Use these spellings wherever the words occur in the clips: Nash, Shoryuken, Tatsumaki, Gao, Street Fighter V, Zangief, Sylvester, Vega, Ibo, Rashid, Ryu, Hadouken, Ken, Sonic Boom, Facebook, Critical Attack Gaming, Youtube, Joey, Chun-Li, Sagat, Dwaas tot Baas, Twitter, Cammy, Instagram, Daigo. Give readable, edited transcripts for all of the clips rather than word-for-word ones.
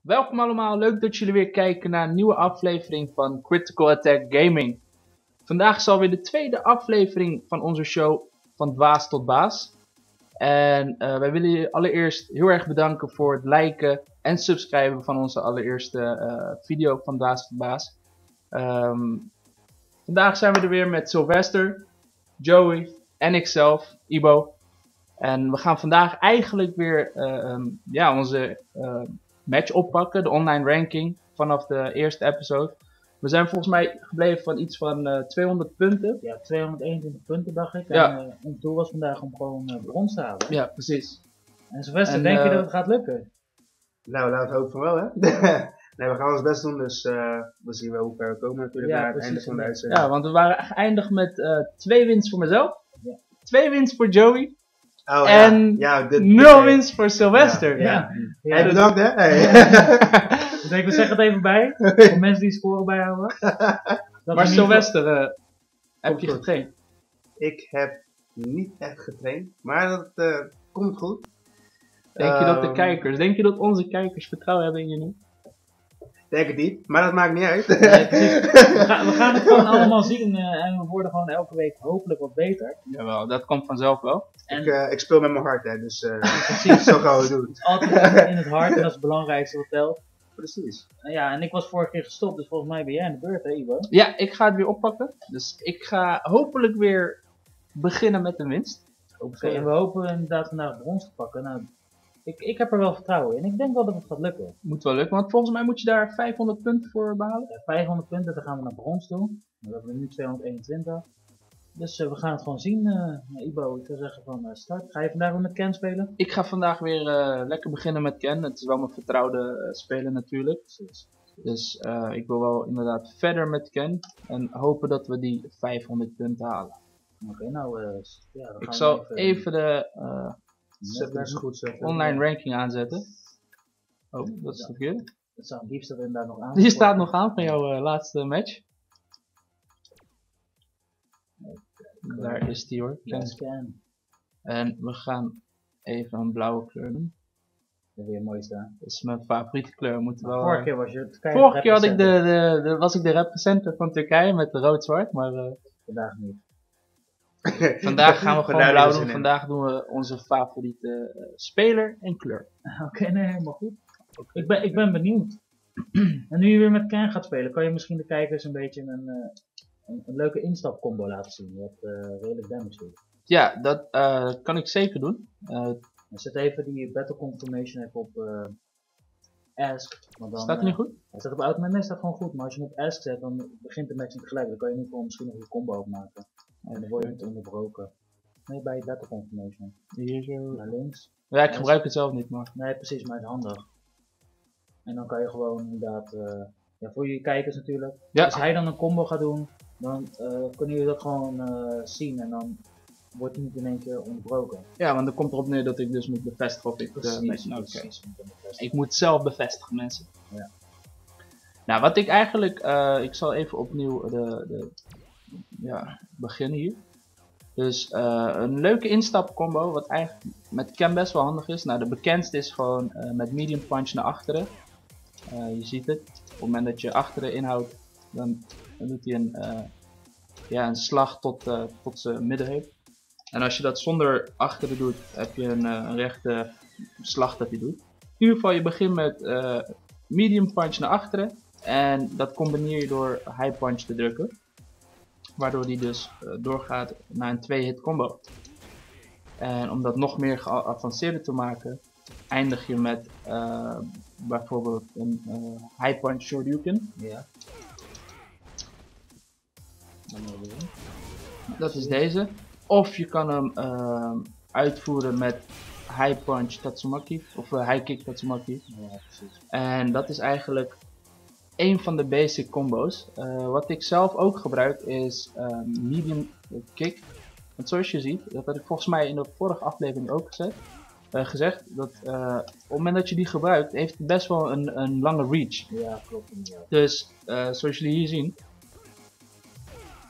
Welkom allemaal, leuk dat jullie weer kijken naar een nieuwe aflevering van Critical Attack Gaming. Vandaag is alweer de tweede aflevering van onze show van Dwaas tot Baas. En wij willen jullie allereerst heel erg bedanken voor het liken en subscriben van onze allereerste video van Dwaas tot Baas. Vandaag zijn we er weer met Sylvester, Joey en ikzelf, Ibo. En we gaan vandaag eigenlijk weer onze match oppakken, de online ranking vanaf de eerste episode. We zijn volgens mij gebleven van iets van 200 punten. Ja, 221 punten dacht ik. Ja. En ons doel was vandaag om gewoon brons te halen. Ja, precies. En Sylvester, denk je dat het gaat lukken? Nou, laten we hopen van wel, hè? Nee, we gaan ons best doen, dus we zien wel hoe ver we komen natuurlijk naar het einde van de uitzending. Ja, want we waren geëindigd met 2 wins voor mezelf, 2 wins voor Joey. Oh, en ja. Ja, 0 wins voor Sylvester. Ja. Ja. Ja. Hey, bedankt hè. Hey. Dus ik wil zeggen het even bij, voor mensen die scoren bijhouden. Maar Sylvester, heb je getraind? Ik heb niet echt getraind, maar dat komt goed. Denk je dat de kijkers, denk je dat onze kijkers vertrouwen hebben in je nu? Denk het niet, maar dat maakt niet uit. Nee, we gaan het gewoon allemaal zien en we worden gewoon elke week hopelijk wat beter. Jawel, dat komt vanzelf wel. En ik speel met mijn hart, hè, dus precies, zo gaan we doen. Het is altijd in het hart en dat is het belangrijkste wat telt. Precies. Ja, en ik was vorige keer gestopt, dus volgens mij ben jij aan de beurt, hè Ivo? Ja, ik ga het weer oppakken. Dus ik ga hopelijk weer beginnen met een winst. Oké, en we hopen inderdaad vandaag brons te pakken. Nou, ik heb er wel vertrouwen in. Ik denk wel dat het gaat lukken. Moet wel lukken, want volgens mij moet je daar 500 punten voor behalen. Ja, 500 punten, dan gaan we naar brons toe. We hebben nu 221. Dus we gaan het gewoon zien. Ibo, ik zou zeggen van start. Ga je vandaag weer met Ken spelen? Ik ga vandaag weer lekker beginnen met Ken. Het is wel mijn vertrouwde speler natuurlijk. Dus ik wil wel inderdaad verder met Ken. En hopen dat we die 500 punten halen. Oké, nou ja, dan gaan ik zal even de... online ranking aanzetten. Oh, dat is verkeerd. Dat zou het liefst erin daar nog aan. Die staat nog aan van jouw laatste match. Okay. Daar is die hoor. Yes, Ken. En we gaan even een blauwe kleur doen. Dat is weer mooi staan. Dat is mijn favoriete kleur. Moet wel... Vorige keer was je Turkije. Vorige keer had ik was ik de representer van Turkije met de rood-zwart, maar vandaag niet. Vandaag gaan we gewoon blauw doen. Vandaag doen we onze favoriete speler en kleur. Oké, nee, helemaal goed. Okay. Ik ben benieuwd. En nu je weer met Ken gaat spelen, kan je misschien de kijkers een beetje een leuke instapcombo laten zien. Wat redelijk damage doet. Ja, dat kan ik zeker doen. Zet even die battle confirmation even op ask. Dan, staat het niet goed? Het staat op automaat, nee, staat gewoon goed. Maar als je hem op ask zet, dan begint de match niet gelijk. Dan kan je in ieder geval misschien nog een combo opmaken. En dan word je niet onderbroken. Nee, bij battle confirmation. Hier zo. Naar links. Ja, ik gebruik het zelf niet, maar. Nee, precies, maar het is handig. En dan kan je gewoon inderdaad. Ja, voor je kijkers natuurlijk. Ja. Als hij dan een combo gaat doen, dan kunnen jullie dat gewoon zien en dan wordt hij niet in één keer onderbroken. Ja, want dan komt erop neer dat ik dus moet bevestigen of ik precies. Ik moet zelf bevestigen, mensen. Ja. Nou, wat ik eigenlijk. Ik zal even opnieuw beginnen hier. Dus een leuke instapcombo, wat eigenlijk met Ken best wel handig is. Nou, de bekendste is gewoon met medium punch naar achteren. Je ziet het, op het moment dat je achteren inhoudt, dan doet hij een slag tot zijn middenheup. En als je dat zonder achteren doet, heb je een rechte slag dat hij doet. In ieder geval, je begint met medium punch naar achteren. En dat combineer je door high punch te drukken. Waardoor die dus doorgaat naar een 2-hit combo. En om dat nog meer geavanceerder te maken, eindig je met bijvoorbeeld een high punch Shoryuken. Ja. Dat is deze. Of je kan hem uitvoeren met high punch Tatsumaki. Of high kick Tatsumaki. Ja, precies. En dat is eigenlijk een van de basic combo's. Wat ik zelf ook gebruik is medium kick. Want zoals je ziet, dat had ik volgens mij in de vorige aflevering ook gezegd. Dat op het moment dat je die gebruikt, heeft het best wel een lange reach. Ja, klopt. Ja. Dus zoals jullie hier zien,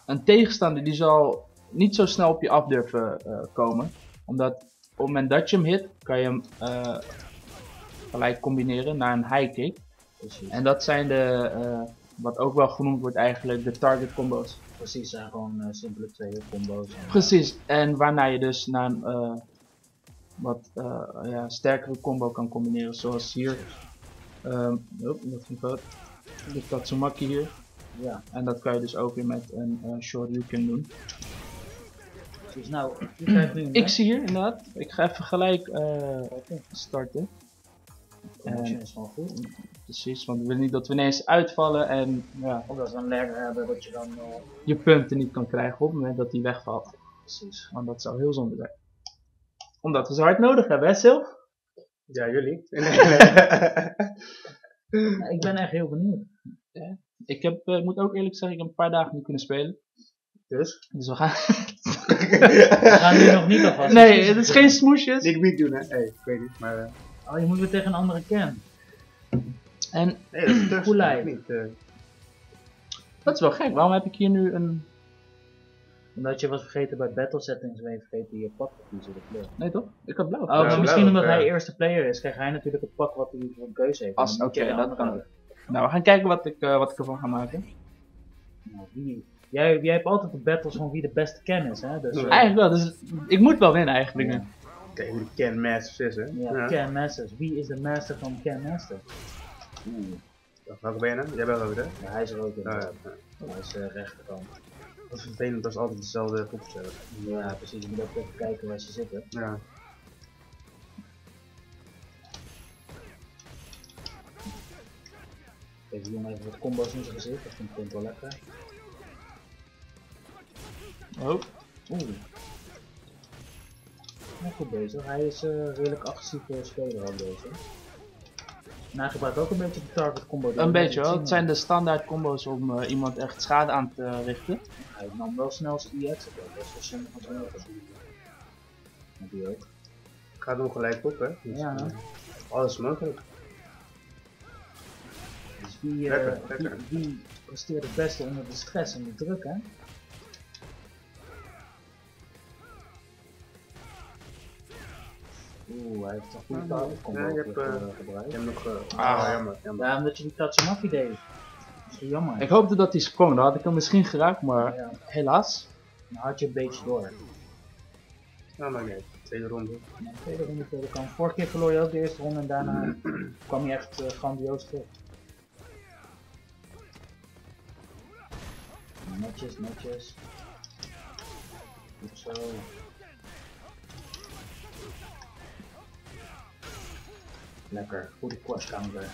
een tegenstander die zal niet zo snel op je af durven komen. Omdat op het moment dat je hem hit, kan je hem gelijk combineren naar een high kick. Precies. En dat zijn de, wat ook wel genoemd wordt eigenlijk, de target combos. Precies, zijn gewoon simpele tweeën combos. Precies, en waarna je dus naar een sterkere combo kan combineren, zoals hier. Dat ging fout. De Tatsumaki hier. Ja. En dat kan je dus ook weer met een Shoryuken doen. Dus nou, ik zie hier inderdaad. Ik ga even gelijk starten. En, goed. Precies, want we willen niet dat we ineens uitvallen en ja, of dat we een lag hebben dat je dan je punten niet kan krijgen op het moment dat die wegvalt. Precies, want dat zou heel zonde zijn. Omdat we ze hard nodig hebben, hè Sil? Ja, jullie. Ik ben echt heel benieuwd. Ja. Ik heb, moet ook eerlijk zeggen, ik heb een paar dagen niet kunnen spelen. Dus we gaan... we gaan nu nog niet alvast. Nee, het is geen smoesjes. Ik moet doen, hè. Hey, ik weet niet, maar... Oh, je moet weer tegen een andere Ken. En... Nee, dat is niet. Dat is wel gek. Waarom heb ik hier nu een... Omdat je was vergeten bij battle settings, ben je vergeten je pak te kiezen, de kleur. Nee toch? Ik had blauw. Oh, ja, maar misschien blauw, omdat hij eerste player is, krijgt hij natuurlijk het pak wat hij voor een keuze heeft. Oké, dat kan ook. Nou, we gaan kijken wat ik ervan ga maken. Nou, wie... Jij hebt altijd de battles van wie de beste Ken is, hè? Dus, eigenlijk wel, dus ik moet wel winnen eigenlijk. Ja. Tegen wie Ken Masters is, hè? Ja, ja. Ken Masters. Wie is de master van Ken Master? Welke ben je dan? Jij bent rood, hè? Ja, hij is rood. Oh, ja. Hij is rechterkant. Dat is vervelend als altijd dezelfde groepjes hebben. Ja, precies. Je moet ook even kijken waar ze zitten. Ja. Deze jongen heeft wat combo's in zijn gezicht, dat vind ik wel lekker. Oh. Oeh. Nou, goed bezig. Hij is redelijk agressief speler al deze. En hij gebruikt ook een beetje de target combo. Een beetje wel. Het zijn de standaard combo's om iemand echt schade aan te richten. Hij nam wel snel zijn EX. Dat is verstandig van zijn ogen. Met die ook. Ik ga hem gelijk op, hè. Dus, ja. Alles mogelijk. Dus wie presteert het beste onder de stress en de druk, hè? Oeh, hij heeft een goede combo gebruikt. Jammer. Ja, omdat je die Tatsumaki deed. Dat is jammer. Ik hoopte dat hij sprong, dan had ik hem misschien geraakt, maar ja. Helaas. Dan had je een beetje door. Ja, maar nee, tweede ronde. Ja, tweede ronde voor de kant. Vorige keer verloor je ook de eerste ronde en daarna kwam je echt grandioos terug. Netjes. Goed zo. Lekker, goede cross-counter.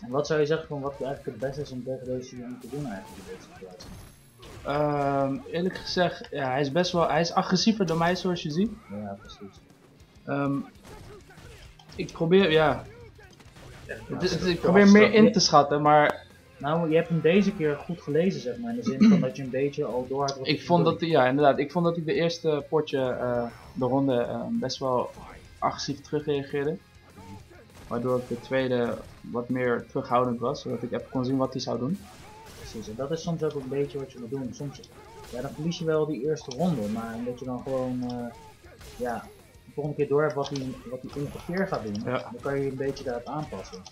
En wat zou je zeggen van wat eigenlijk het beste is om tegen deze jongen te doen eigenlijk in deze situatie? Eerlijk gezegd, ja, hij is best wel, hij is agressiever dan mij zoals je ziet. Ja, precies. Ik probeer, ja... ik probeer meer in te schatten, maar... Nou, je hebt hem deze keer goed gelezen, zeg maar, in de zin van dat je een beetje al door had... Ik vond dat, ja, inderdaad, ik vond dat hij de eerste potje, de ronde, best wel agressief terugreageerde. Waardoor ik de tweede wat meer terughoudend was, zodat ik even kon zien wat hij zou doen. Precies, en dat is soms ook een beetje wat je moet doen. Soms, ja, dan verlies je wel die eerste ronde, maar dat je dan gewoon, ja, de volgende keer door hebt wat hij ongeveer gaat doen, ja. Dan kan je een beetje daarop aanpassen.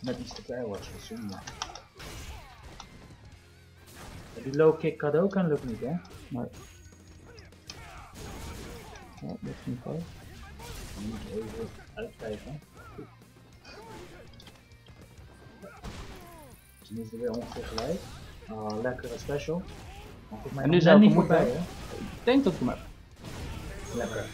Net iets te ver was gezonde. Die low kick Hadouken lukt niet, hè? Maar... Ja, dat is niet fout. Je moet even uitkijken. Toen is er weer ongeveer gelijk. Oh, lekkere special. Maar en nu zijn we niet voorbij, hè? Ik denk dat ik hem heb. Lekker.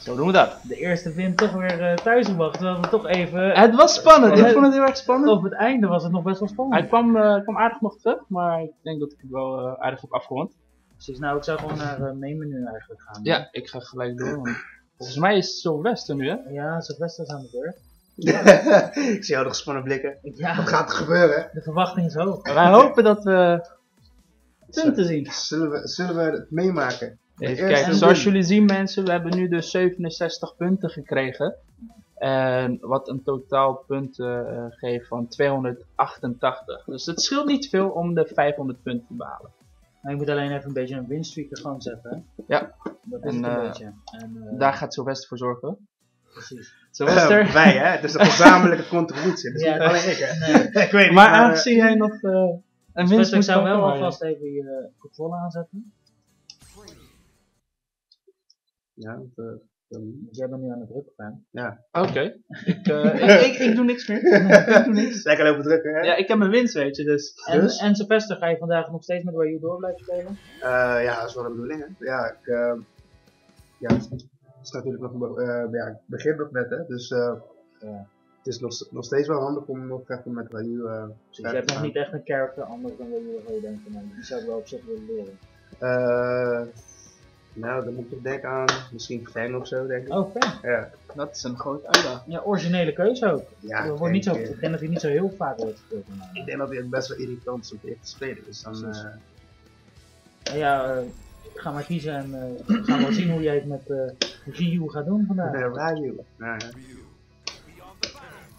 Zo doen we dat. De eerste win toch weer thuis gebracht, terwijl we toch even... Het was spannend, ik vond het heel erg spannend. Op het einde was het nog best wel spannend. Hij kwam aardig nog terug, maar ik denk dat ik het wel aardig heb afgerond. Precies, nou ik zou gewoon naar mainmenu eigenlijk gaan. Ja, ik ga gelijk door, want volgens mij is Sylvester nu, hè? Ja, Sylvester is aan de beurt. Ik zie jou de gespannen blikken. Ja. Wat gaat er gebeuren? De verwachting is hoog. Wij hopen dat we punten zien. Zullen we het meemaken? Even kijken, zoals jullie zien mensen, we hebben nu dus 67 punten gekregen. En wat een totaal punten geeft van 288. Dus het scheelt niet veel om de 500 punten te behalen. Maar ik moet alleen even een beetje een winstreak er gewoon zetten. Ja. Dat is en, een beetje. En, daar gaat Sylvester voor zorgen. Precies. Sylvester. Wij hè, het is een gezamenlijke contributie. Dus ja, niet alleen ik hè. Nee. Ik weet niet. Maar aangezien jij nog een winst moet zou wel alvast even hier controle aanzetten. Ja, jij bent nu aan de druk gaan. Ja. Oké. Okay. Ik doe niks meer. Ik doe niks. Lekker lopen drukken, hè? Ja, ik heb mijn winst, weet je, dus. En Sylvester, ga je vandaag nog steeds met Ryu door blijven spelen? Ja, dat is wel de bedoeling, hè. Ja, ik... ja, het is natuurlijk nog... ja, ik begin nog net, hè. Dus... ja. Het is nog steeds wel handig om nog even met Ryu... dus je hebt nog niet echt een character anders dan Ryu, waar je denkt van, die zou ik wel op zich willen leren. Nou, dan moet ik toch denken aan misschien Ken of zo, denk ik. Oh, Ken. Ja. Dat is een grote uitdaging. Ja, originele keuze ook. Ja, ik denk dat hij niet zo heel vaak wordt gespeeld. Ik denk dat hij best wel irritant is om te spelen. Dus dan... Ja, ga maar kiezen en gaan we zien hoe jij het met Ryu gaat doen vandaag. Ryu. Ja, ja.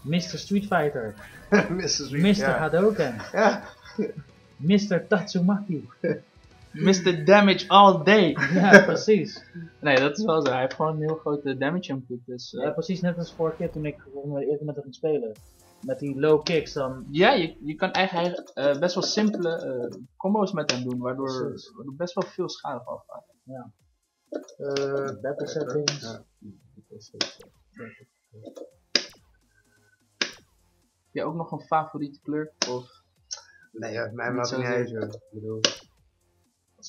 Mr. Street Fighter. Mr. Street, Mr. Hadouken. Ja. Mr. Tatsumaki. Mr. Damage all day! Ja, precies. Nee, dat is wel zo. Hij heeft gewoon een heel grote damage input. Dus, ja, precies. Net als vorige keer toen ik eerder met hem ging spelen. Met die low kicks dan... Ja, je kan eigenlijk best wel simpele combo's met hem doen. Waardoor best wel veel schade valt. Ja. Battle settings. Ja. Heb je ook nog een favoriete kleur? Of... Nee, mij maakt het niet uit. Ik bedoel...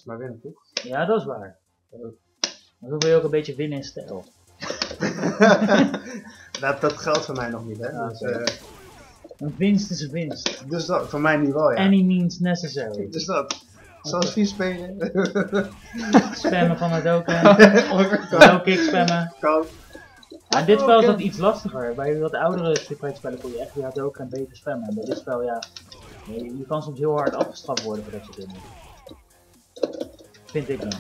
maar winnen toch? Ja, dat is waar. Maar dan wil je ook een beetje winnen in stijl. dat geldt voor mij nog niet, hè. Ja, dus, een winst is een winst. Dus dat, voor mij niet wel, ja. Any means necessary. Dus dat. Zoals vier spelen. Spammen van het ook. Low kick spammen. Koud. En dit spel is dat iets lastiger. Bij wat oudere Street Fighter spellen kon je echt weer ook en beter spammen. En bij dit spel, ja. Je kan soms heel hard afgestraft worden voor dat soort dingen. Vind ik dan.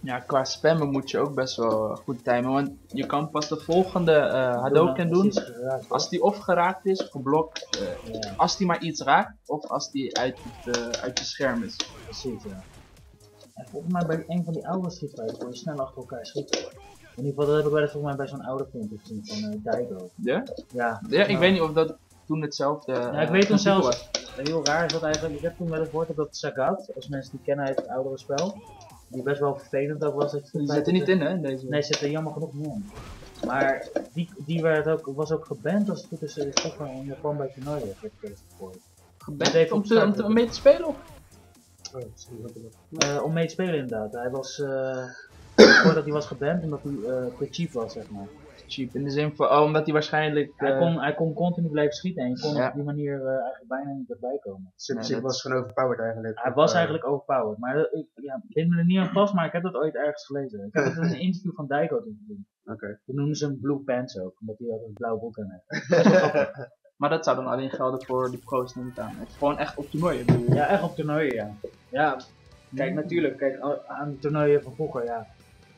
Ja, qua spammen moet je ook best wel goed timen, want je kan pas de volgende Hadouken doen als die of geraakt is, geblokt, ja. Als die maar iets raakt, of als die uit je scherm is. Precies, ja. En volgens mij bij een van die oude Street Fighter kon je snel achter elkaar schieten. In ieder geval, dat heb ik wel volgens mij bij zo'n oude filmpje gezien van Daigo. Ja? Ja, ja, ik weet niet of dat toen hetzelfde ja, ik weet toen zelfs. Was. Heel raar is dat eigenlijk, ik heb toen wel eens gehoord dat Sagat, als mensen die kennen uit het oudere spel, die best wel vervelend ook was. Die zit er niet in, hè? In deze... Nee, zit er jammer genoeg niet in. Maar die werd ook, was ook geband als het goed is in Japan bij toernooien, heb ik het gehoord. Geband om mee te spelen? Of? Oh, om mee te spelen inderdaad. Hij was, ik hoorde dat hij was geband omdat hij te cheap was, zeg maar. Cheap. In de zin van, omdat hij waarschijnlijk... Hij kon continu blijven schieten en je kon op die manier eigenlijk bijna niet erbij komen. Hij was gewoon overpowered eigenlijk. Hij was eigenlijk overpowered, maar ik ben er niet aan vast, maar ik heb dat ooit ergens gelezen. Ik heb het in een interview van Daigo gezien. Oké. Toen noemden ze hem Blue Pants ook, omdat hij altijd een blauwe broek aan heeft. Maar dat zou dan alleen gelden voor de pro's niet aan. Gewoon echt op toernooien. Ja, echt op toernooien, ja. Ja, kijk natuurlijk, kijk aan toernooien van vroeger, ja.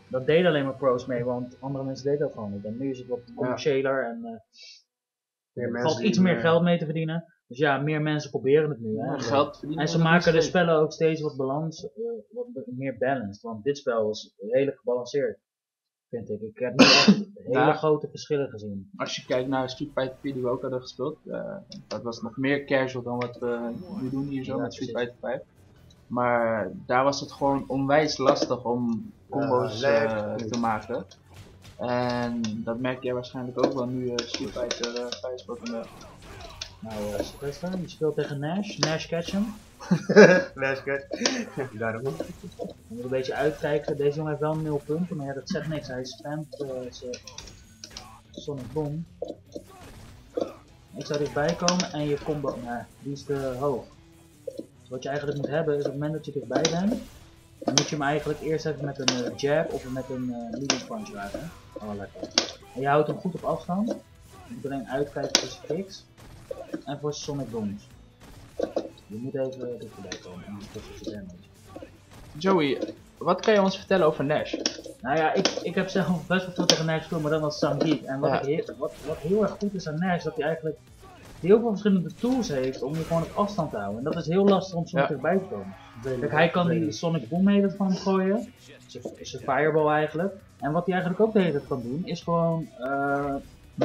Dat deden alleen maar pro's mee, want andere mensen deden dat gewoon niet. En nu is het wat commerciëler en er valt iets meer geld mee te verdienen. Dus ja, meer mensen proberen het nu. Hè? Ja, geld en ze maken de spellen ook steeds wat, wat meer balanced. Want dit spel is redelijk gebalanceerd, vind ik. Ik heb nu echt hele grote verschillen gezien. Als je kijkt naar Street Fighter V die we ook hadden gespeeld, dat was nog meer casual dan wat we nu doen hier zo met Street Fighter V. Maar daar was het gewoon onwijs lastig om combo's te maken. En dat merk jij waarschijnlijk ook wel nu Street Fighter speelt vandaag. Nou, Sylvester, je speelt tegen Nash. Nash catch hem. Nash catch. Daarom. Je moet een beetje uitkijken. Deze jongen heeft wel 0 punten, maar ja, dat zegt niks. Hij spamt Sonic Boom. Ik zou dichtbij komen en je combo, die is te hoog. Wat je eigenlijk moet hebben is op het moment dat je dichtbij bent, dan moet je hem eigenlijk eerst even met een jab of met een leading punch raken. Oh, lekker. En je houdt hem goed op afstand. Je moet alleen uitkijken voor zijn kicks en voor Sonic Booms. Je moet even dichterbij komen, anders kost je damage. Joey, wat kan je ons vertellen over Nash? Nou ja, ik heb zelf best wel veel tegen Nash gespeeld, maar dan was Zangief. En wat heel erg goed is aan Nash, dat hij eigenlijk heel veel verschillende tools heeft om je gewoon op afstand te houden. En dat is heel lastig om zo erbij te komen. Kijk, hij kan die Sonic Boom mee van hem gooien. Zijn fireball eigenlijk. En wat hij eigenlijk ook de hele tijd kan doen, is gewoon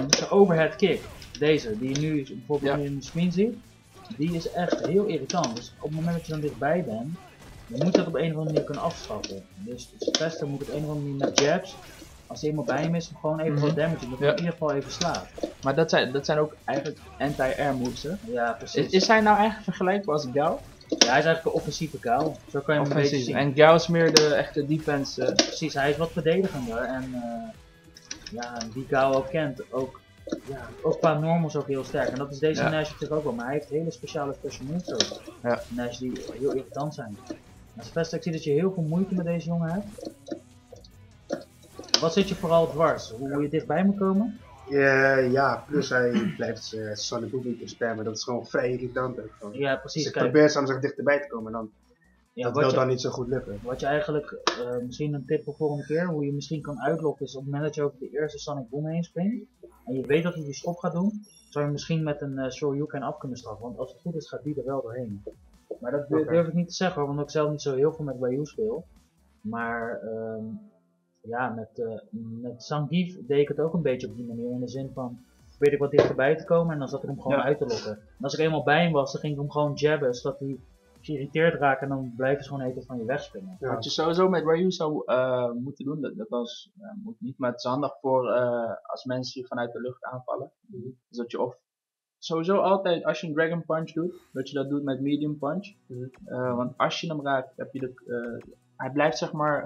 zijn overhead kick. Deze, die je nu bijvoorbeeld nu in de screen ziet. Die is echt heel irritant. Dus op het moment dat je dan dichtbij bent, je moet dat op een of andere manier kunnen afschaffen. Dus Sylvester moet op een of andere manier met jabs. Als hij eenmaal bij hem is, gewoon even wat damage doen, dat hij in ieder geval even slaat. Maar dat zijn ook eigenlijk anti-air moves, hè? Ja, precies. Is hij nou eigenlijk vergelijkbaar als Gao? Ja, hij is eigenlijk een offensieve Gao. Zo kan je hem een beetje zien. En Gao is meer de echte defense. Precies, hij is wat verdedigender. En ja, die Gao ook kent, ook qua normals ook heel sterk. En dat is deze Nash natuurlijk ook wel, maar hij heeft hele speciale special moves ook. Ja. Nash die heel irritant zijn. Als best, ik zie dat je heel veel moeite met deze jongen hebt. Wat zit je vooral dwars? Hoe je dichtbij moet komen? Ja, plus hij blijft Sonic Boom niet spammen. Dat is gewoon vrij irritant ook. Van. Ja, precies. Dus ik probeer soms echt dichterbij te komen, dan dat wil dan niet zo goed lukken. Wat je eigenlijk, misschien een tip voor de volgende keer, hoe je misschien kan uitlokken, is op het moment dat je over de eerste Sonic Boom heen springt, en je weet dat hij die schop gaat doen, zou je misschien met een Shoryuken af kunnen straffen. Want als het goed is, gaat die er wel doorheen. Maar dat durf ik niet te zeggen, want ik zelf niet zo heel veel met Ryu speel. Maar... ja, met Zangief deed ik het ook een beetje op die manier, in de zin van probeerde ik wat dichterbij te komen en dan zat ik hem gewoon uit te lokken. En als ik eenmaal bij hem was, dan ging ik hem gewoon jabben, zodat hij geïrriteerd raakt en dan blijven ze gewoon even van je wegspringen. Ja. Wat je sowieso met Ryu zou moeten doen, moet niet, maar het is handig voor als mensen je vanuit de lucht aanvallen. Dus dat je sowieso altijd, als je een Dragon Punch doet, dat je dat doet met Medium Punch. Want als je hem raakt, heb je de... hij blijft zeg maar,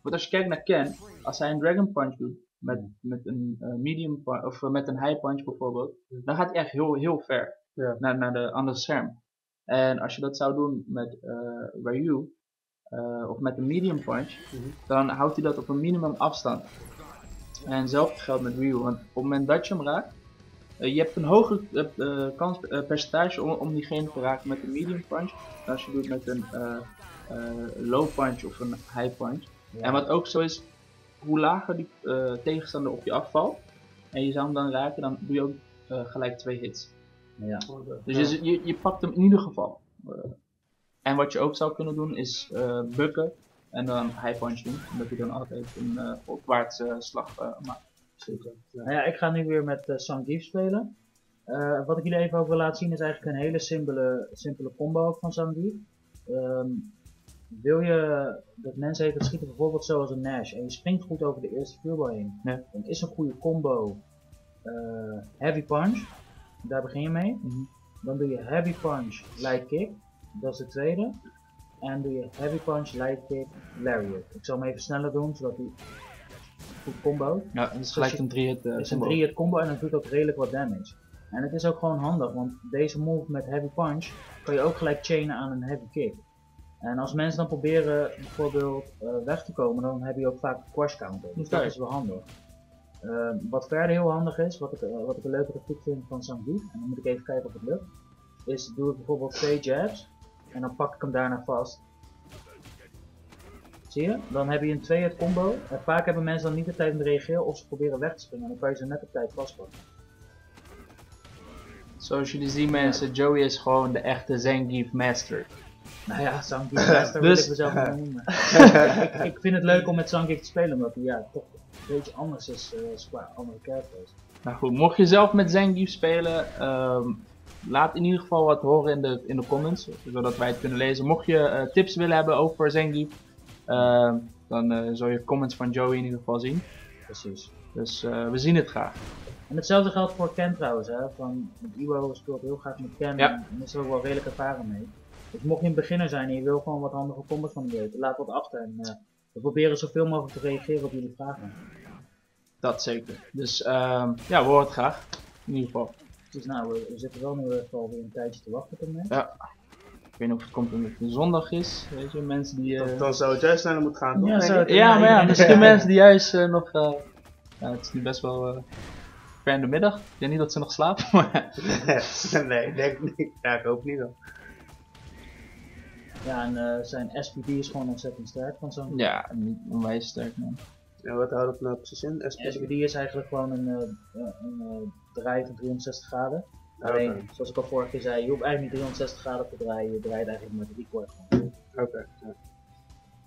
want als je kijkt naar Ken, als hij een Dragon Punch doet met een medium punch, of met een high punch bijvoorbeeld, dan gaat hij echt heel ver naar de andere scherm. En als je dat zou doen met Ryu, of met een medium punch, dan houdt hij dat op een minimum afstand. En hetzelfde geldt met Ryu, want op het moment dat je hem raakt, je hebt een hoger percentage om diegene te raken met een medium punch, dan als je doet met een low punch of een high punch. Ja. En wat ook zo is, hoe lager die tegenstander op je afvalt en je zou hem dan raken, dan doe je ook gelijk 2 hits. Ja. Dus je pakt hem in ieder geval. En wat je ook zou kunnen doen is bukken en dan high punch doen, omdat je dan altijd een opwaartse slag maakt. Zeker. Ja. Nou ja, ik ga nu weer met Zangief spelen. Wat ik jullie even ook wil laten zien is eigenlijk een hele simpele combo ook van Zangief. Wil je dat mensen even schieten, bijvoorbeeld zoals een Nash, en je springt goed over de eerste vuurbal heen, dan is een goede combo heavy punch, daar begin je mee. Dan doe je heavy punch, light kick, dat is de tweede. En doe je heavy punch, light kick, lariat. Ik zal hem even sneller doen, zodat hij goed combo. Ja, het is gelijk een 3-hit combo en dat doet ook redelijk wat damage. En het is ook gewoon handig, want deze move met heavy punch kan je ook gelijk chainen aan een heavy kick. En als mensen dan proberen bijvoorbeeld weg te komen, dan heb je ook vaak een quash counter. Dus dat is wel handig. Wat verder heel handig is, wat ik een leuke tactiek vind van Zangief, en dan moet ik even kijken of het lukt, is doe ik bijvoorbeeld 2 jabs en dan pak ik hem daarna vast. Zie je? Dan heb je een 2-hit combo. En vaak hebben mensen dan niet de tijd om te reageren of ze proberen weg te springen, dan kan je ze net op tijd vastpakken. Zoals jullie zien mensen, Joey is gewoon de echte Zangief Master. Nou ja, Zangief Master wil ik mezelf niet noemen. Ik vind het leuk om met Zangief te spelen, omdat hij toch een beetje anders is qua andere characters. Nou goed, mocht je zelf met Zangief spelen, laat in ieder geval wat horen in de comments, zodat wij het kunnen lezen. Mocht je tips willen hebben over Zangief, dan zul je comments van Joey in ieder geval zien. Precies. Dus we zien het graag. En hetzelfde geldt voor Ken trouwens, hè? Van Ibo speelt heel graag met Ken en is er ook wel redelijk ervaren mee. Dus mocht je een beginner zijn en je wil gewoon wat handige combos van hem weten, laat wat achter en we proberen zoveel mogelijk te reageren op jullie vragen. Dat zeker. Dus ja, we horen het graag. In ieder geval. Dus nou, we zitten wel nu weer een tijdje te wachten op hem. Ja. Ik weet niet of het komt omdat het zondag is, weet je, mensen die... Dan zou het juist sneller moeten gaan, toch? Ja, maar ja, misschien mensen die juist nog... ja, het is nu best wel... ver in de middag. Ik denk niet dat ze nog slapen, maar... nee, denk ik niet. Ja, ik hoop niet dan. Ja, en zijn SPD is gewoon ontzettend sterk van zo'n... Ja, onwijs sterk man. En wat houdt het nou precies in? SPD is eigenlijk gewoon een draai van 360 graden. Alleen, okay, zoals ik al vorige keer zei, je hoeft eigenlijk niet 360 graden te draaien, je draait eigenlijk met record. Oké. Okay. Ja.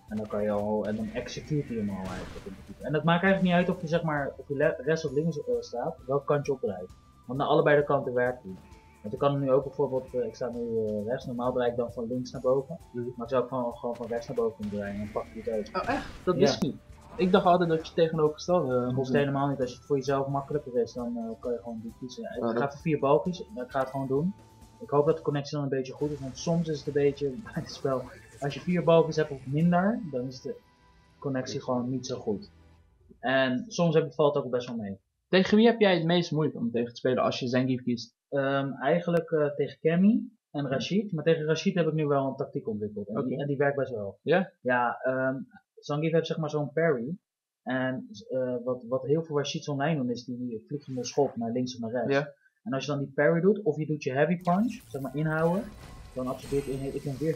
En dan kan je al, en dan execute je hem al eigenlijk. En dat maakt eigenlijk niet uit of je zeg maar, of je rechts of links staat, welke kant je opdraait. Want naar allebei de kanten werkt hij. Want ik kan nu ook bijvoorbeeld, ik sta nu rechts, normaal draai ik dan van links naar boven. Mm-hmm. Maar ik zou gewoon van rechts naar boven kunnen draaien en pak je het uit. Oh echt? Dat is niet. Ik dacht altijd dat je tegenovergestelde hoeft helemaal niet. Als je het voor jezelf makkelijker is, dan kan je gewoon die kiezen. Ik ga voor 4 balkjes, ik ga het gewoon doen. Ik hoop dat de connectie dan een beetje goed is, want soms is het een beetje bij het spel. Als je 4 balkjes hebt of minder, dan is de connectie gewoon niet zo goed. En soms valt het ook best wel mee. Tegen wie heb jij het meest moeite om tegen te spelen als je Zangief kiest? Eigenlijk tegen Cammy en Rashid. Maar tegen Rashid heb ik nu wel een tactiek ontwikkeld. En, die werkt best wel. Yeah? Ja? Zangief heeft zeg maar zo'n parry. En wat heel veel Rashids online doen is, die vliegt hem de schop naar links of naar rechts. Yeah? En als je dan die parry doet, of je doet je heavy punch, zeg maar inhouden. Dan absorbeert inheen, ik ben weer.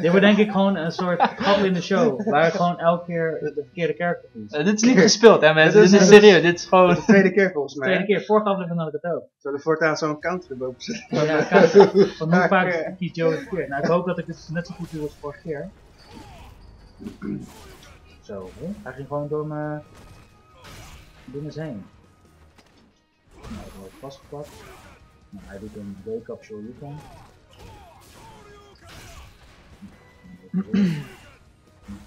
Dit wordt denk ik gewoon een soort gat in de show, waar ik gewoon elke keer de verkeerde kerk kies. Dit is niet gespeeld hè mensen, dit is serieus, dit is gewoon... Dit is de tweede keer volgens mij. De tweede keer, vorige aflevering had ik het ook. Zullen we voortaan zo'n counter erboven zetten? Ja, ja counter. Van hoe vaak kiest Joey het keer? Nou, ik hoop dat ik het net zo goed doe als vorige keer. Zo, hij ging gewoon door mijn... dingen heen. Nou, ik word vastgepakt. Nou, hij doet een wake-up Shoryuken.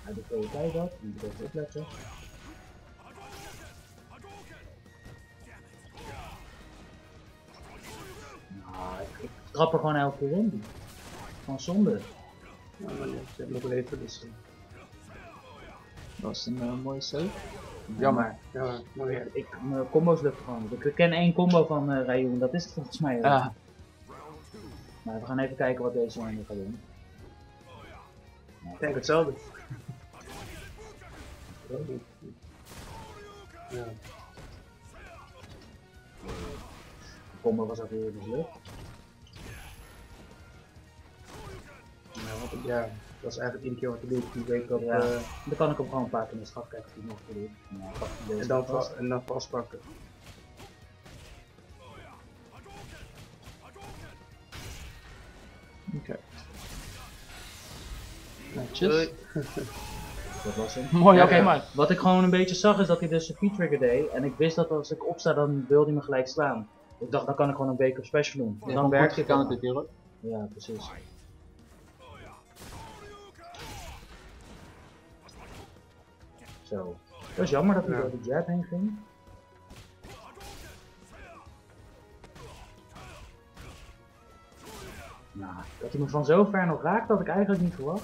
Hij doet ook Daigo, die moet even opletten. Nou, ik trap er gewoon elke keer in. Gewoon zonde. Nou, maar ik heb nog wel even listen. Dat was een mooie save. Jammer. Ja, nou ja, mijn combo's lukken gewoon. Ik ken 1 combo van Ryu en dat is het volgens mij. Ah. Maar we gaan even kijken wat deze man gaat doen. Nou, ik denk hetzelfde. Ja. De combo was ook weer mislukt. Ja, dat is eigenlijk iedere keer wat ik doe. Die week op, ja. Dan kan ik hem gewoon een paar keer in de schat kijken of hij nog doet. Ja, en dan vastpakken. Oké. Netjes. Dat was hem. Mooi, oké, maar. Wat ik gewoon een beetje zag is dat hij dus een P trigger deed. En ik wist dat als ik opsta, dan wilde hij me gelijk slaan. Ik dacht, dan kan ik gewoon een wake-up special doen. En ja, dan werkt het aan natuurlijk. Ja, precies. Zo. Dat is jammer dat hij door de jab heen ging. Nou, dat hij me van zo ver nog raakt, had ik eigenlijk niet verwacht.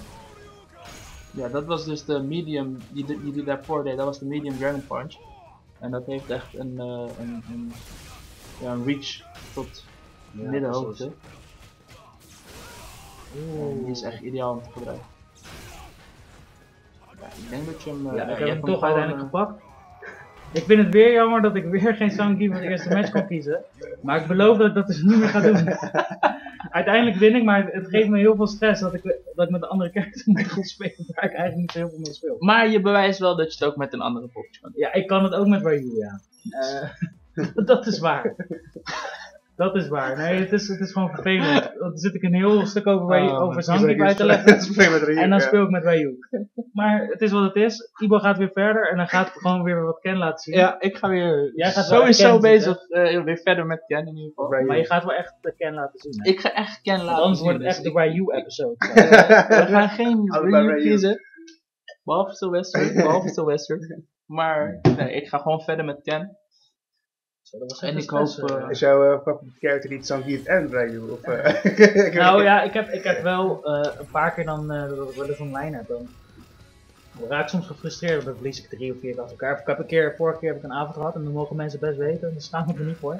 Ja, dat was dus de medium, die daarvoor deed, dat was de medium Dragon Punch. En dat heeft echt een reach tot middenhoogte. Die is echt ideaal om te gebruiken. Ja, ik denk dat je hem... ja, ik heb hem toch uiteindelijk gepakt. Ik vind het weer jammer dat ik weer geen Zangief voor de eerste match kon kiezen. Maar ik beloof dat ik dat dus niet meer ga doen. Uiteindelijk win ik, maar het geeft me heel veel stress dat ik met de andere character moet gaan spelen waar ik eigenlijk niet zo heel veel mee speel. Maar je bewijst wel dat je het ook met een andere potje kan. Ja, ik kan het ook met Ryu, ja. Dat is waar. Dat is waar. Nee, het is gewoon vervelend. Dan zit ik een heel stuk over Zangief uit te leggen. En dan speel ik met Ryu. Maar het is wat het is. Ibo gaat weer verder en dan gaat ik gewoon weer wat Ken laten zien. Ja, ik ga weer. Jij gaat sowieso bezig weer verder met Ken in ieder geval. Ryu. Maar je gaat wel echt Ken laten zien. Hè? Ik ga echt Ken laten zien. Anders wordt het echt de Ryu-episode. We gaan geen Ryu kiezen. Behalve Sylvester. Maar nee, ik ga gewoon verder met Ken. En ik hoop... Is jouw character niet Zangief en Ryu? Of, nou ja, ik heb wel een paar keer dan dat ik wel eens online heb. Dan raak ik soms gefrustreerd, dan verlies ik 3 of 4 achter elkaar. Ik heb vorige keer heb ik een avond gehad en dan mogen mensen best weten. En daar staan we er niet voor.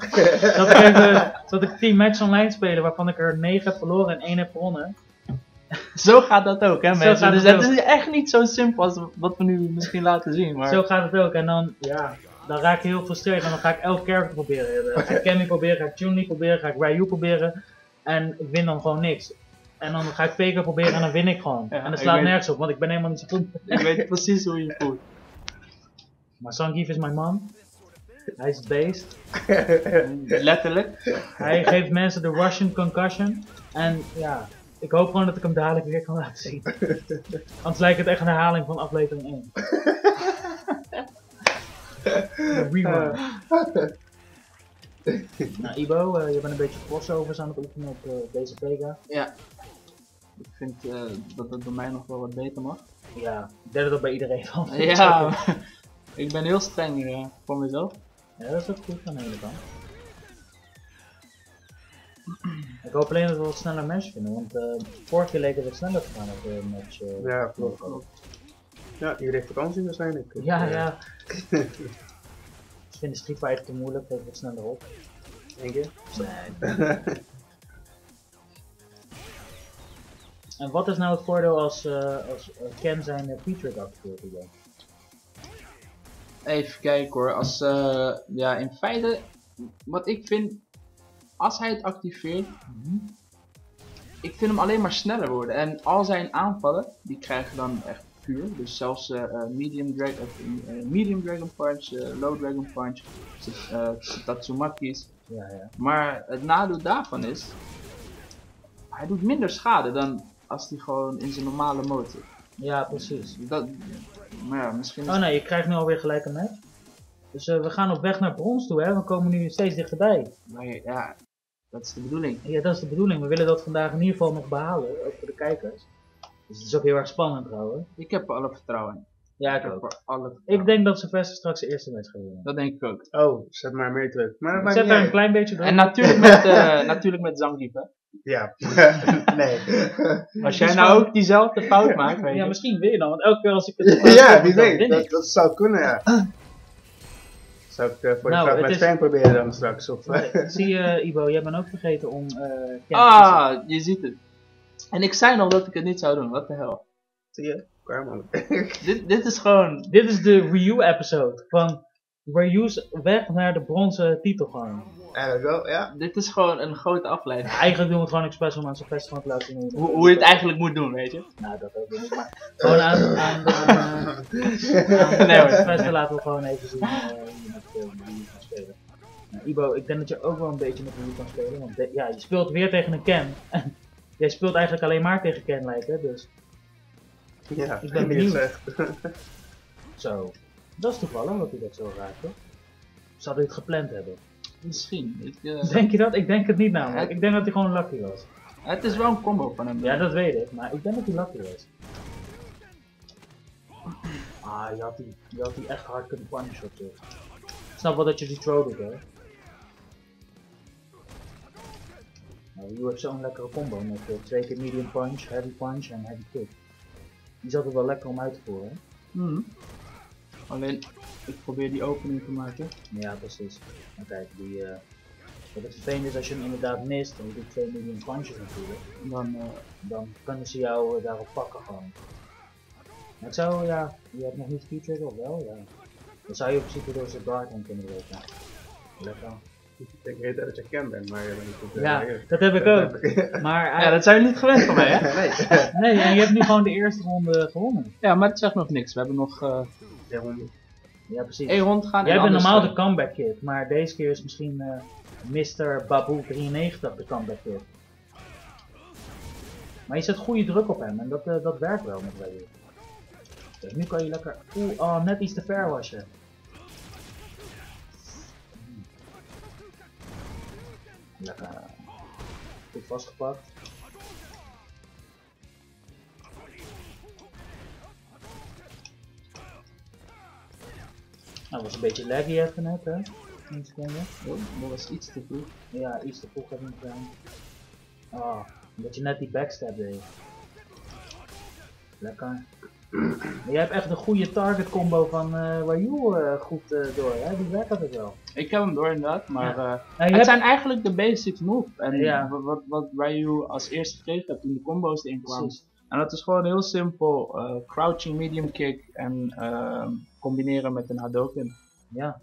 Dat ik 10 matches online spelen waarvan ik er 9 heb verloren en 1 heb gewonnen. Zo gaat dat ook, hè mensen. Dus het is echt niet zo simpel als wat we nu misschien laten zien. Maar... Zo gaat het ook en dan... ja. Dan raak ik heel frustrerend en dan ga ik elke character proberen. Dan ga ik Cammy proberen, ga ik Chun-Li proberen, ga ik Ryu proberen. En ik win dan gewoon niks. En dan ga ik Vega proberen en dan win ik gewoon. Ja, en dat slaat nergens op, want ik ben helemaal niet zo goed. Ik weet precies hoe je voelt. Maar Zangief is mijn man. Hij is beest. Letterlijk. Hij geeft mensen de Russian concussion. En ja, ik hoop gewoon dat ik hem dadelijk weer kan laten zien. Anders lijkt het echt een herhaling van aflevering 1. Rerun. Nou Ibo, je bent een beetje crossovers aan het oefenen op deze Vega. Ja. Ik vind dat het bij mij nog wel wat beter mag. Ja, ik denk dat bij iedereen van. Ja, ik ben heel streng voor mezelf. Ja, dat is ook goed aan de hele kant. Ik hoop alleen dat we wat sneller match vinden, want vorige keer leek het wat sneller te gaan op de match. Ja, klopt. Ja, iedereen heeft vakantie waarschijnlijk. Ja, ja. Ik vind de Street Fighter te moeilijk, dat wat sneller op. Denk je? Nee. En wat is nou het voordeel als, Ken zijn feature activeert hier? Even kijken hoor, als ja in feite, wat ik vind, als hij het activeert, ik vind hem alleen maar sneller worden. En al zijn aanvallen, die krijgen dan echt puur. Dus zelfs medium Dragon Punch, low Dragon Punch, Tatsumaki's. Ja, ja. Maar het nadeel daarvan is, hij doet minder schade dan als hij gewoon in zijn normale mode zit. Ja, precies. Dat, maar ja, misschien is... Oh nee, je krijgt nu alweer gelijk een match. Dus we gaan op weg naar brons toe, hè? We komen nu steeds dichterbij. Maar ja, dat is de bedoeling. Ja, dat is de bedoeling. We willen dat vandaag in ieder geval nog behalen, ook voor de kijkers. Dus het is ook heel erg spannend trouwens. Ik heb er alle vertrouwen in. Ja, ik ook. Ik denk dat Sylvester straks de eerste match gaat winnen. Dat denk ik ook. Oh, zet maar meer druk. Maar zet daar een klein beetje druk. En natuurlijk met, Zangief, hè? Ja, nee. Als jij nou ook diezelfde fout maakt, weet je. Ja, misschien wil je dan, want elke keer als ik het fout maak, wie weet, dat zou kunnen, ja. Zou ik voor de fout met Ken proberen dan straks? Of... Nee, zie je, Ibo, jij bent ook vergeten om Ken te zetten. Je ziet het. En ik zei nog dat ik het niet zou doen, wat de hel. Zie je? Karma. Dit is gewoon... Dit is de Ryu-episode van... Ryu's weg naar de bronzen titel gaan. Ja. Dit is gewoon een grote afleiding. Ja, eigenlijk doen we het gewoon expres om aan Sylvester te laten zien hoe je het eigenlijk moet doen, weet je? Nou, dat ook niet, maar gewoon aan Sylvester laten we gewoon even zien hoe je kan spelen. Nou, Ibo, ik denk dat je ook wel een beetje met Ryu kan spelen, want ja, je speelt weer tegen een Ken. Jij speelt eigenlijk alleen maar tegen Ken, lijkt het, dus... Ja, ik ben benieuwd. Zo. Dat is toevallig dat hij dat zo raakte. Zou hij het gepland hebben? Misschien. Denk je dat? Ik denk het niet namelijk. Ik denk dat hij gewoon lucky was. Het is wel een combo van hem. Ja, dat weet ik, maar ik denk dat hij lucky was. Ah, je had die echt hard kunnen punishen op zich. Ik snap wel dat je die throw doet, hè. Nou, Ryu heeft zo'n lekkere combo met 2 keer medium punch, heavy punch en heavy kick. Die zat er wel lekker om uit te voeren. Alleen, ik probeer die opening te maken. Ja, precies. Maar kijk, wat het vervelend is als je hem inderdaad mist en je doet 2 miljoen punches natuurlijk. Dan kunnen ze jou daarop pakken gewoon. Maar ik zou, ja, je hebt nog niet featured of wel? Ja. Dan zou je in principe door zijn guard heen kunnen lopen. Lekker. Ik weet dat je Ken bent, maar je bent niet goed. Ja, dat heb ik ook. Maar, ja, dat zijn we niet gewend van mij, hè? Nee, en je hebt nu gewoon de eerste ronde gewonnen. Ja, maar het zegt nog niks. We hebben nog... Ja, precies. Rond gaan. Jij bent normaal de comeback kid, maar deze keer is misschien Mr. Babu 93 de comeback kid. Maar je zet goede druk op hem en dat werkt wel met Ryu. Dus nu kan je lekker... Oeh, oh, net iets te ver was je. Lekker. Goed vastgepakt. Nou, dat was een beetje laggy even net, hè? Dat was iets te vroeg. Ja, iets te vroeg heb ik niet gedaan. Oh, dat je net die backstab deed. Lekker. Jij hebt echt een goede target combo van Ryu goed door, hè? Die werkt altijd wel. Ik heb hem door inderdaad, maar ja. Zijn eigenlijk de basic move. En ja. wat Ryu als eerste gekregen heeft toen de combo's erin kwamen. En dat is gewoon heel simpel, crouching medium kick en combineren met een Hadouken. Ja.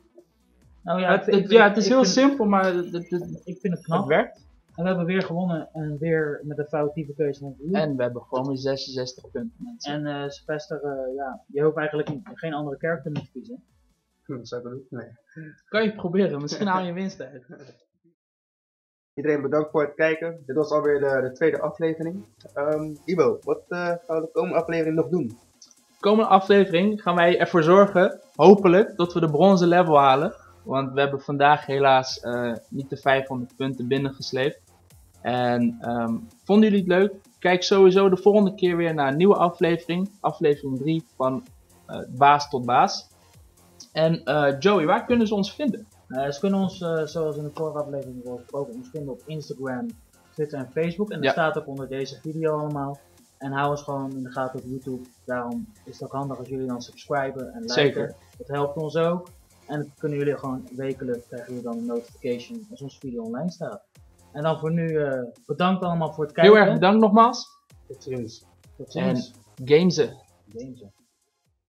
Nou ja, het is heel simpel, maar ik vind het knap. Het werkt. En we hebben weer gewonnen en weer met een foutieve keuze van Ryu. En we hebben gewoon weer 66 punten. En Sylvester, ja, je hoeft eigenlijk geen andere character meer te kiezen. Dat zou ik niet. Nee. Kan je proberen, misschien haal je winst uit. Iedereen bedankt voor het kijken. Dit was alweer de tweede aflevering. Ibo, wat gaan we de komende aflevering nog doen? De komende aflevering gaan wij ervoor zorgen, hopelijk, dat we de bronzen level halen. Want we hebben vandaag helaas niet de 500 punten binnengesleept. En vonden jullie het leuk? Kijk sowieso de volgende keer weer naar een nieuwe aflevering. Aflevering 3 van Dwaas tot Baas. En Joey, waar kunnen ze ons vinden? Ze kunnen ons, zoals in de vorige aflevering al gesproken, ons vinden op Instagram, Twitter en Facebook. En dat staat ook onder deze video allemaal. En hou ons gewoon in de gaten op YouTube. Daarom is het ook handig als jullie dan subscriben en liken. Zeker. Dat helpt ons ook. En dan kunnen jullie gewoon wekelijks krijgen jullie dan een notification als onze video online staat. En dan voor nu, bedankt allemaal voor het kijken. Heel erg bedankt nogmaals. Tot ziens. En gamen ze.